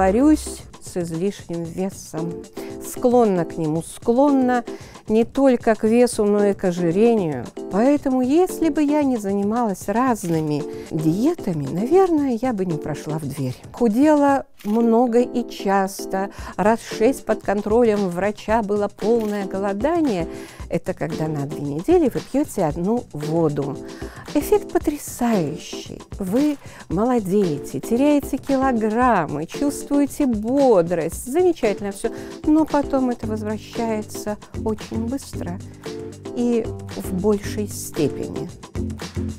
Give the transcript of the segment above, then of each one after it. борюсь с излишним весом. Склонна к нему, склонна не только к весу, но и к ожирению. Поэтому, если бы я не занималась разными диетами, наверное, я бы не прошла в дверь. Худела много и часто. Раз 6 под контролем врача было полное голодание. Это когда на 2 недели вы пьете 1 воду. Эффект потрясающий. Вы молодеете, теряете килограммы, чувствуете бодрость. Замечательно все. Но потом это возвращается очень быстро и в большей степени.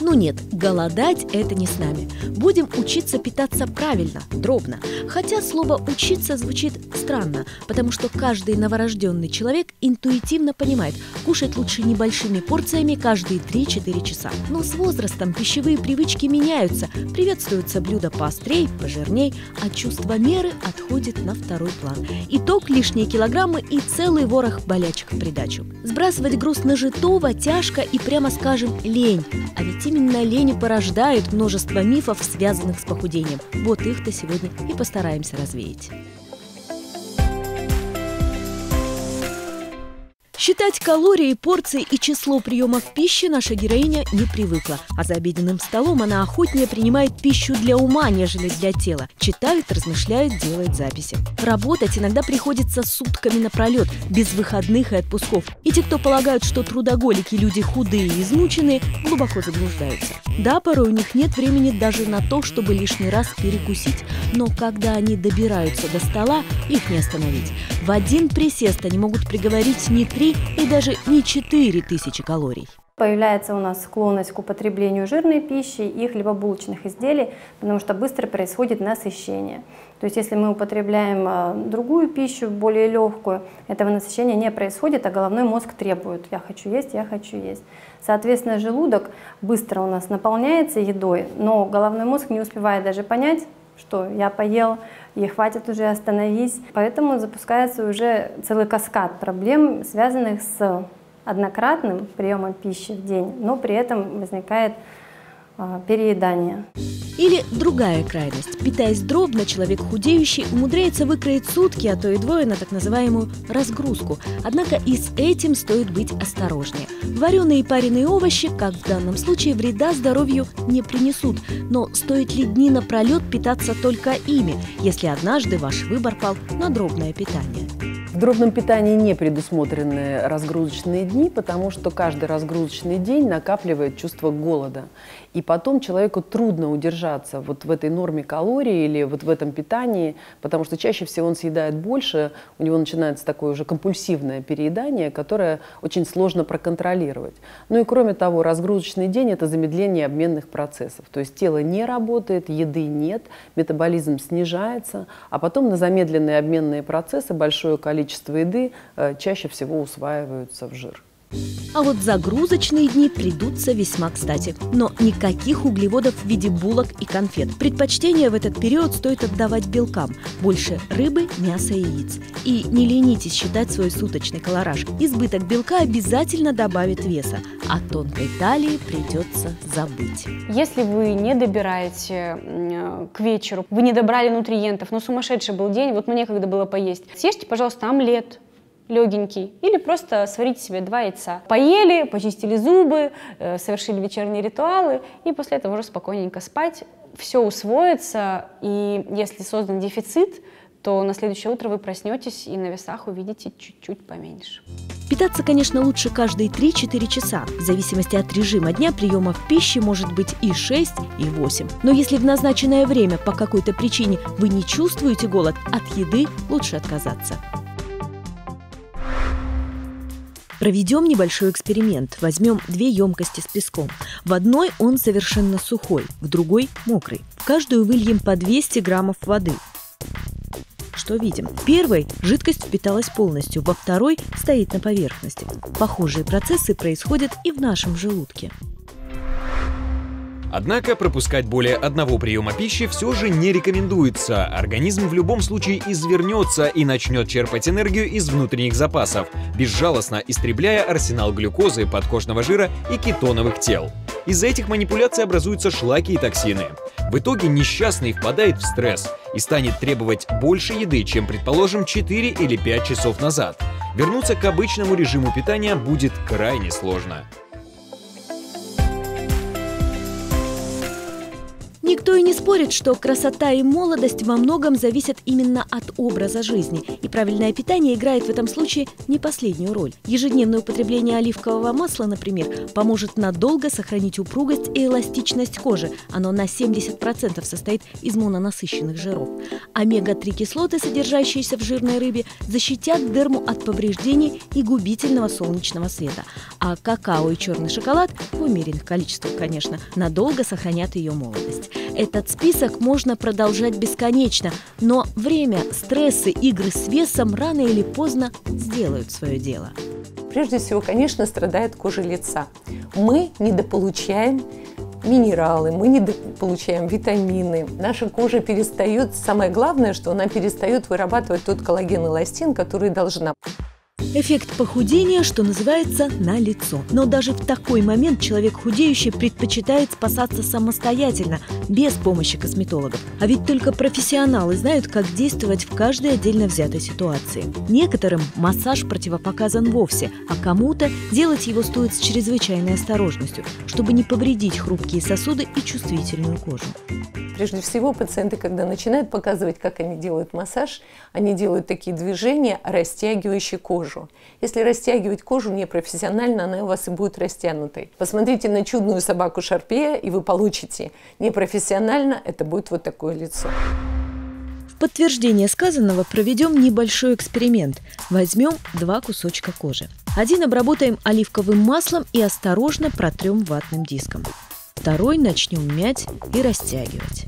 Ну нет, голодать это не с нами. Будем учиться питаться правильно, дробно. Хотя слово «учиться» звучит странно, потому что каждый новорожденный человек интуитивно понимает, кушать лучше небольшими порциями каждые 3-4 часа. Но с возрастом пищевые привычки меняются, приветствуются блюда поострей, пожирней, а чувство меры отходит на второй план. Итог – лишние килограммы и целый ворох болячек в придачу. Сбрасывать груз нажитого тяжко и, прямо скажем, лень. А ведь именно лень и порождает множество мифов, связанных с похудением. Вот их-то сегодня и постараемся развеять. Считать калории, порции и число приемов пищи наша героиня не привыкла, а за обеденным столом она охотнее принимает пищу для ума, нежели для тела. Читает, размышляет, делает записи. Работать иногда приходится сутками напролет, без выходных и отпусков. И те, кто полагают, что трудоголики люди худые и измученные, глубоко заблуждаются. Да, порой у них нет времени даже на то, чтобы лишний раз перекусить, но когда они добираются до стола, их не остановить. В один присест они могут приговорить не 3 и даже не 4000 калорий. Появляется у нас склонность к употреблению жирной пищи и хлебобулочных изделий, потому что быстро происходит насыщение. То есть если мы употребляем другую пищу, более легкую, этого насыщения не происходит, а головной мозг требует «я хочу есть, я хочу есть». Соответственно, желудок быстро у нас наполняется едой, но головной мозг не успевает даже понять, что я поел, и хватит уже, остановись. Поэтому запускается уже целый каскад проблем, связанных с однократным приемом пищи в день, но при этом возникает переедание. Или другая крайность. Питаясь дробно, человек худеющий умудряется выкроить сутки, а то и 2 на так называемую разгрузку. Однако и с этим стоит быть осторожнее. Вареные и пареные овощи, как в данном случае, вреда здоровью не принесут. Но стоит ли дни напролет питаться только ими, если однажды ваш выбор пал на дробное питание? В дробном питании не предусмотрены разгрузочные дни, потому что каждый разгрузочный день накапливает чувство голода. И потом человеку трудно удержаться вот в этой норме калорий или вот в этом питании, потому что чаще всего он съедает больше, у него начинается такое уже компульсивное переедание, которое очень сложно проконтролировать. Ну и кроме того, разгрузочный день – это замедление обменных процессов. То есть тело не работает, еды нет, метаболизм снижается, а потом на замедленные обменные процессы большое количество еды чаще всего усваиваются в жир. А вот загрузочные дни придутся весьма кстати. Но никаких углеводов в виде булок и конфет. Предпочтение в этот период стоит отдавать белкам. Больше рыбы, мяса и яиц. И не ленитесь считать свой суточный калораж. Избыток белка обязательно добавит веса. О тонкой талии придется забыть. Если вы не добираете к вечеру, вы не добрали нутриентов, но сумасшедший был день, вот мне некогда было поесть. Съешьте, пожалуйста, омлет. Легенький. Или просто сварите себе 2 яйца. Поели, почистили зубы, совершили вечерние ритуалы, и после этого уже спокойненько спать. Все усвоится, и если создан дефицит, то на следующее утро вы проснетесь и на весах увидите чуть-чуть поменьше. Питаться, конечно, лучше каждые 3-4 часа. В зависимости от режима дня приемов пищи может быть и 6, и 8. Но если в назначенное время по какой-то причине вы не чувствуете голод, от еды лучше отказаться. Проведем небольшой эксперимент. Возьмем 2 емкости с песком. В одной он совершенно сухой, в другой – мокрый. В каждую выльем по 200 граммов воды. Что видим? В первой жидкость впиталась полностью, во второй стоит на поверхности. Похожие процессы происходят и в нашем желудке. Однако пропускать более 1 приема пищи все же не рекомендуется. Организм в любом случае извернется и начнет черпать энергию из внутренних запасов, безжалостно истребляя арсенал глюкозы, подкожного жира и кетоновых тел. Из-за этих манипуляций образуются шлаки и токсины. В итоге несчастный впадает в стресс. и станет требовать больше еды, чем, предположим, 4 или 5 часов назад. Вернуться к обычному режиму питания будет крайне сложно. Никто и не спорит, что красота и молодость во многом зависят именно от образа жизни. И правильное питание играет в этом случае не последнюю роль. Ежедневное употребление оливкового масла, например, поможет надолго сохранить упругость и эластичность кожи. Оно на 70% состоит из мононасыщенных жиров. Омега-3 кислоты, содержащиеся в жирной рыбе, защитят дерму от повреждений и губительного солнечного света. А какао и черный шоколад, в умеренных количествах, конечно, надолго сохранят ее молодость. Этот список можно продолжать бесконечно, но время, стрессы, игры с весом рано или поздно сделают свое дело. Прежде всего, конечно, страдает кожа лица. Мы недополучаем минералы, мы недополучаем витамины. Наша кожа перестает, самое главное, что она перестает вырабатывать тот коллаген и эластин, который должна. Эффект похудения, что называется, налицо. Но даже в такой момент человек худеющий предпочитает спасаться самостоятельно, без помощи косметологов. А ведь только профессионалы знают, как действовать в каждой отдельно взятой ситуации. Некоторым массаж противопоказан вовсе, а кому-то делать его стоит с чрезвычайной осторожностью, чтобы не повредить хрупкие сосуды и чувствительную кожу. Прежде всего, пациенты, когда начинают показывать, как они делают массаж, они делают такие движения, растягивающие кожу. Если растягивать кожу непрофессионально, она у вас и будет растянутой. Посмотрите на чудную собаку Шарпея, и вы получите. Непрофессионально это будет вот такое лицо. В подтверждение сказанного проведем небольшой эксперимент. Возьмем 2 кусочка кожи. Один обработаем оливковым маслом и осторожно протрем ватным диском. Второй начнем мять и растягивать.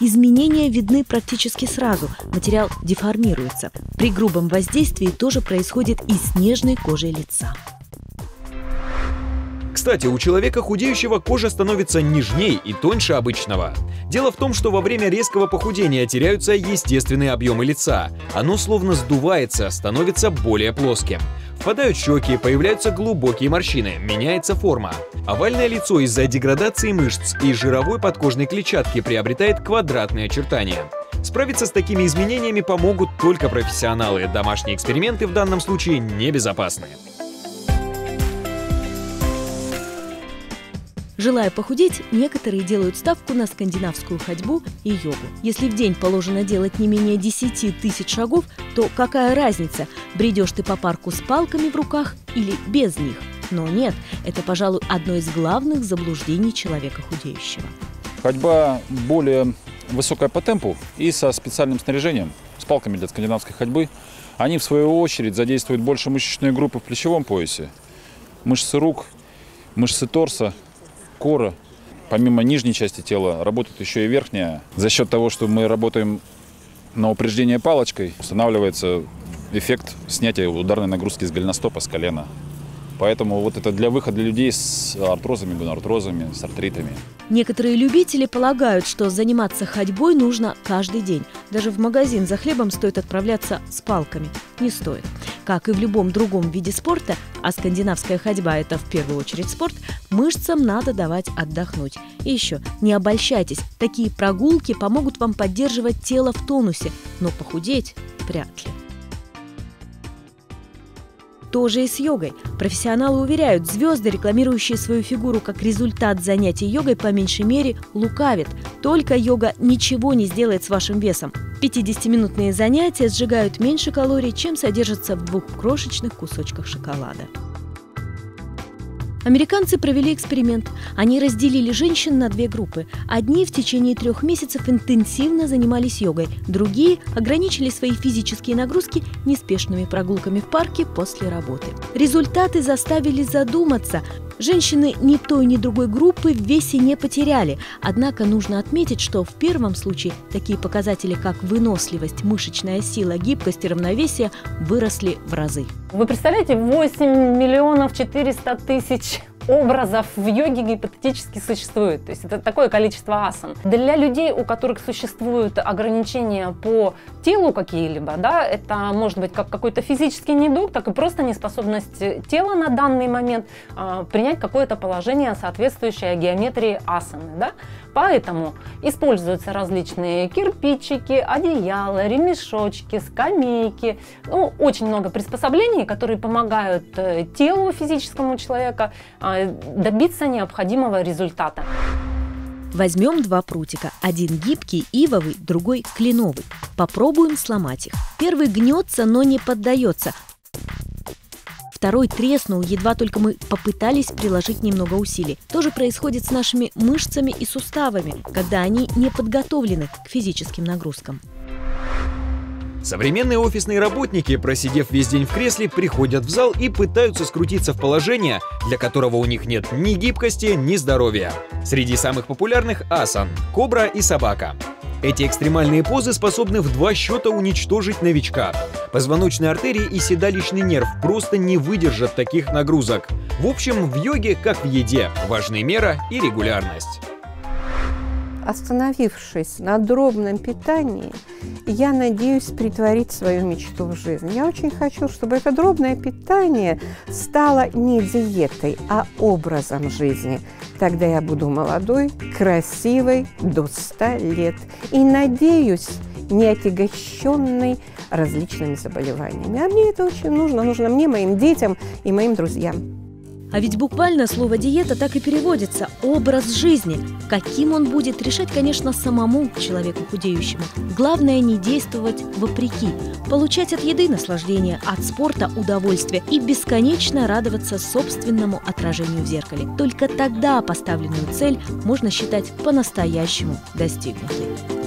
Изменения видны практически сразу, материал деформируется. При грубом воздействии тоже происходит и с нежной кожей лица. Кстати, у человека худеющего кожа становится нежнее и тоньше обычного. Дело в том, что во время резкого похудения теряются естественные объемы лица. Оно словно сдувается, становится более плоским. Впадают щеки, появляются глубокие морщины, меняется форма. Овальное лицо из-за деградации мышц и жировой подкожной клетчатки приобретает квадратные очертания. Справиться с такими изменениями помогут только профессионалы. Домашние эксперименты в данном случае небезопасны. Желая похудеть, некоторые делают ставку на скандинавскую ходьбу и йогу. Если в день положено делать не менее 10 тысяч шагов, то какая разница, бредешь ты по парку с палками в руках или без них? Но нет, это, пожалуй, одно из главных заблуждений человека худеющего. Ходьба более высокая по темпу и со специальным снаряжением, с палками для скандинавской ходьбы. Они, в свою очередь, задействуют больше мышечной группы в плечевом поясе, мышцы рук, мышцы торса. Кора. Помимо нижней части тела работает еще и верхняя. За счет того, что мы работаем на упреждение палочкой, устанавливается эффект снятия ударной нагрузки с голеностопа, с колена. Поэтому вот это для выхода людей с артрозами, гонартрозами, с артритами. Некоторые любители полагают, что заниматься ходьбой нужно каждый день. Даже в магазин за хлебом стоит отправляться с палками. Не стоит. Как и в любом другом виде спорта, а скандинавская ходьба – это в первую очередь спорт, мышцам надо давать отдохнуть. И еще, не обольщайтесь, такие прогулки помогут вам поддерживать тело в тонусе, но похудеть вряд ли. То же и с йогой. Профессионалы уверяют, звезды, рекламирующие свою фигуру как результат занятий йогой, по меньшей мере лукавят. Только йога ничего не сделает с вашим весом. 50-минутные занятия сжигают меньше калорий, чем содержится в 2 крошечных кусочках шоколада. Американцы провели эксперимент. Они разделили женщин на 2 группы. Одни в течение 3 месяцев интенсивно занимались йогой, другие ограничили свои физические нагрузки неспешными прогулками в парке после работы. Результаты заставили задуматься. Женщины ни той, ни другой группы в весе не потеряли. Однако нужно отметить, что в первом случае такие показатели, как выносливость, мышечная сила, гибкость и равновесие, выросли в разы. Вы представляете, 8 400 000 образов в йоге гипотетически существует. То есть это такое количество асан. Для людей, у которых существуют ограничения по телу какие-либо, да, это может быть как какой-то физический недуг, так и просто неспособность тела на данный момент принять какое-то положение, соответствующее геометрии асаны. Да? Поэтому используются различные кирпичики, одеяла, ремешочки, скамейки. Ну, очень много приспособлений, которые помогают телу физическому человека добиться необходимого результата. Возьмем два прутика, один гибкий, ивовый, другой кленовый. Попробуем сломать их. Первый гнется, но не поддается. Второй треснул, едва только мы попытались приложить немного усилий. То же происходит с нашими мышцами и суставами, когда они не подготовлены к физическим нагрузкам. Современные офисные работники, просидев весь день в кресле, приходят в зал и пытаются скрутиться в положение, для которого у них нет ни гибкости, ни здоровья. Среди самых популярных – асан, кобра и собака. Эти экстремальные позы способны в два счета уничтожить новичка. Позвоночные артерии и седалищный нерв просто не выдержат таких нагрузок. В общем, в йоге, как в еде, важны мера и регулярность. Остановившись на дробном питании, я надеюсь притворить свою мечту в жизнь. Я очень хочу, чтобы это дробное питание стало не диетой, а образом жизни. Тогда я буду молодой, красивой до 100 лет. И, надеюсь, не отягощенной различными заболеваниями. А мне это очень нужно. Нужно мне, моим детям и моим друзьям. А ведь буквально слово «диета» так и переводится – образ жизни. Каким он будет, решать, конечно, самому человеку худеющему. Главное – не действовать вопреки, получать от еды наслаждение, от спорта – удовольствие и бесконечно радоваться собственному отражению в зеркале. Только тогда поставленную цель можно считать по-настоящему достигнутой.